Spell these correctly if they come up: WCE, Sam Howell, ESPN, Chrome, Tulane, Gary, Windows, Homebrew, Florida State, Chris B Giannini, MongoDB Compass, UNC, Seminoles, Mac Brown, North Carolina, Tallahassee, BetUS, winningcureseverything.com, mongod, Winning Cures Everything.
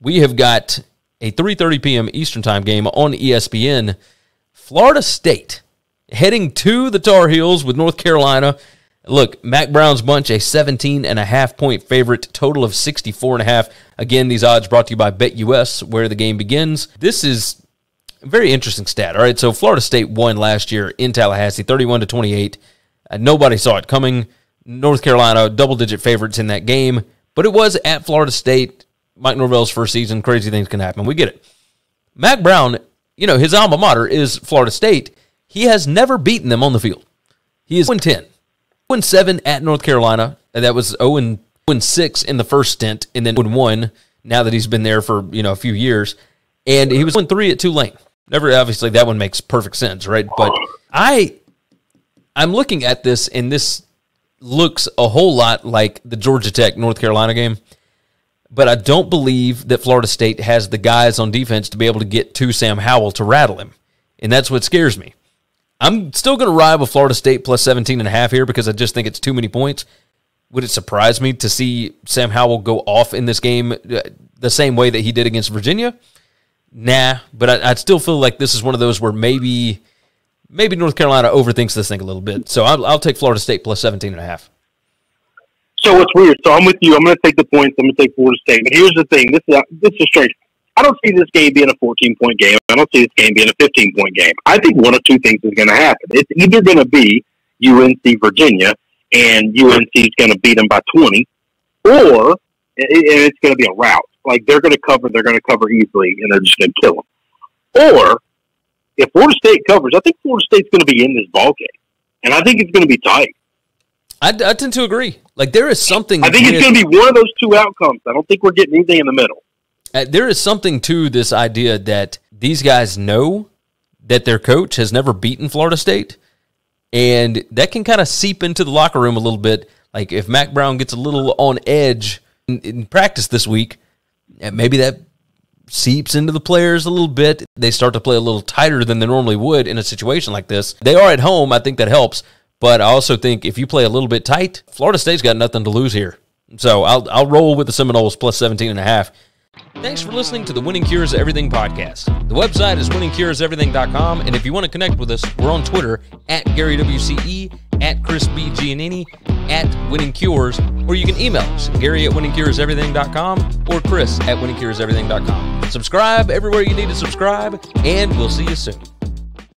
we have got a 3:30 p.m. Eastern time game on ESPN. Florida State heading to the Tar Heels with North Carolina. Look, Mac Brown's bunch, a 17.5-point favorite, total of 64.5. Again, these odds brought to you by BetUS, where the game begins. This is a very interesting stat. All right, so Florida State won last year in Tallahassee, 31-28. Nobody saw it coming. North Carolina, double-digit favorites in that game, but it was at Florida State. Mike Norvell's first season, crazy things can happen. We get it. Mac Brown, you know, his alma mater is Florida State. He has never beaten them on the field. He is 0-10. 0-7 at North Carolina. That was 0-6 in the first stint, and then 0-1 now that he's been there for, you know, a few years. And he was 1-3 at Tulane. Never, obviously, that one makes perfect sense, right? But I'm looking at this, and this looks a whole lot like the Georgia Tech-North Carolina game. But I don't believe that Florida State has the guys on defense to be able to get to Sam Howell to rattle him. And that's what scares me. I'm still going to ride with Florida State plus 17.5 here because I just think it's too many points. Would it surprise me to see Sam Howell go off in this game the same way that he did against Virginia? Nah, but I still feel like this is one of those where maybe North Carolina overthinks this thing a little bit. So I'll take Florida State plus 17.5. So what's weird? So I'm with you. I'm going to take the points. I'm going to take Florida State. But here's the thing. This is strange. I don't see this game being a 14-point game. I don't see this game being a 15-point game. I think one of two things is going to happen. It's either going to be UNC Virginia, and UNC is going to beat them by 20, or it's going to be a rout. Like, they're going to cover easily, and they're just going to kill them. Or if Florida State covers, I think Florida State's going to be in this ballgame, and I think it's going to be tight. I tend to agree. Like, there is something. I think it's going to be one of those two outcomes. I don't think we're getting anything in the middle. There is something to this idea that these guys know that their coach has never beaten Florida State, and that can kind of seep into the locker room a little bit. Like, if Mac Brown gets a little on edge in practice this week, maybe that seeps into the players a little bit. They start to play a little tighter than they normally would in a situation like this. They are at home. I think that helps. But I also think if you play a little bit tight, Florida State's got nothing to lose here. So I'll roll with the Seminoles plus 17.5. Thanks for listening to the Winning Cures Everything podcast. The website is winningcureseverything.com, and if you want to connect with us, we're on Twitter at Gary WCE, at Chris B Giannini, at Winning Cures, or you can email us, Gary at winningcureseverything.com or Chris at winningcureseverything.com. Subscribe everywhere you need to subscribe, and we'll see you soon.